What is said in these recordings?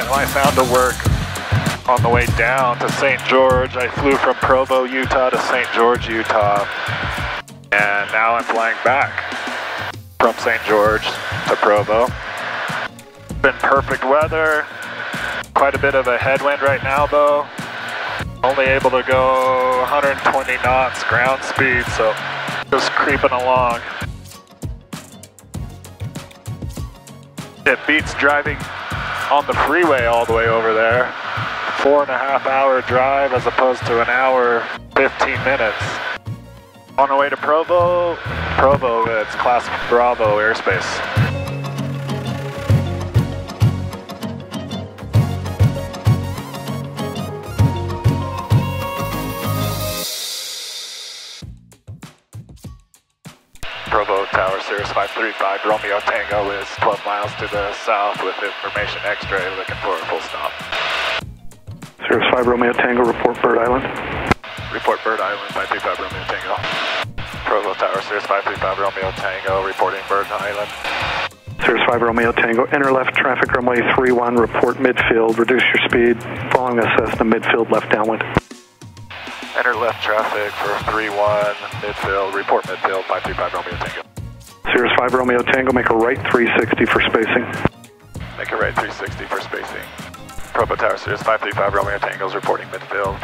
get my sound to work. On the way down to St. George, I flew from Provo, Utah to St. George, Utah. And now I'm flying back from St. George to Provo. It's been perfect weather. Quite a bit of a headwind right now though. Only able to go 120 knots ground speed, so just creeping along. It beats driving on the freeway all the way over there. 4.5 hour drive as opposed to an hour, 15 minutes. On our way to Provo, it's Class Bravo airspace. Provo Tower, Cirrus 535 Romeo Tango is 12 miles to the south with information X-ray, looking for a full stop. Cirrus 5 Romeo Tango, report Bird Island. Report Bird Island, 535 Romeo Tango. Provo Tower, Cirrus 535 Romeo Tango, reporting Bird Island. Cirrus 5 Romeo Tango, enter left traffic runway 31, report midfield, reduce your speed, following a Cessna midfield left downwind. Enter left traffic for 3-1, midfield, report midfield, 535 Romeo Tango. Cirrus 5 Romeo Tango, make a right 360 for spacing. Make a right 360 for spacing. Provo Tower, Cirrus 535 Romeo Tango is reporting midfield.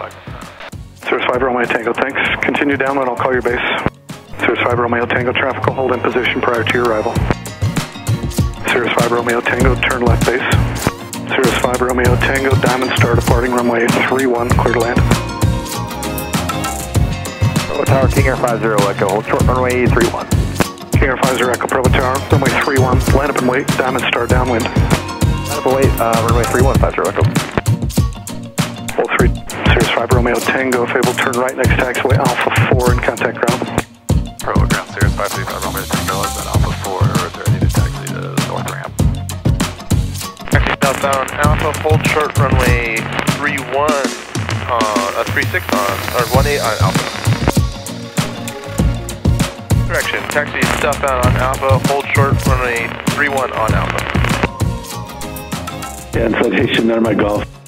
Cirrus 5 Romeo Tango, thanks. Continue downwind, I'll call your base. Cirrus 5 Romeo Tango, traffic will hold in position prior to your arrival. Cirrus 5 Romeo Tango, turn left base. Cirrus 5 Romeo Tango, Diamond Star departing runway 31, clear to land. Provo Tower, King Air 50 Echo, hold short runway 31. King Air 50 Echo, Provo Tower, runway 31, line up and wait, Diamond Star downwind. Line up and wait, runway 31, 50 Echo. Hold 3, Cirrus 5 Romeo Tango, if able, turn right next taxiway Alpha 4 and contact ground. Provo ground, Cirrus 535 Romeo Tango, is at Alpha 4, returning to taxi to north ramp. Taxi southbound, Alpha, hold short runway 31, 36 on, or 18 on Alpha. Direction, taxi southbound on Alpha, hold short runway 31 on Alpha. Yeah, citation, there my golf.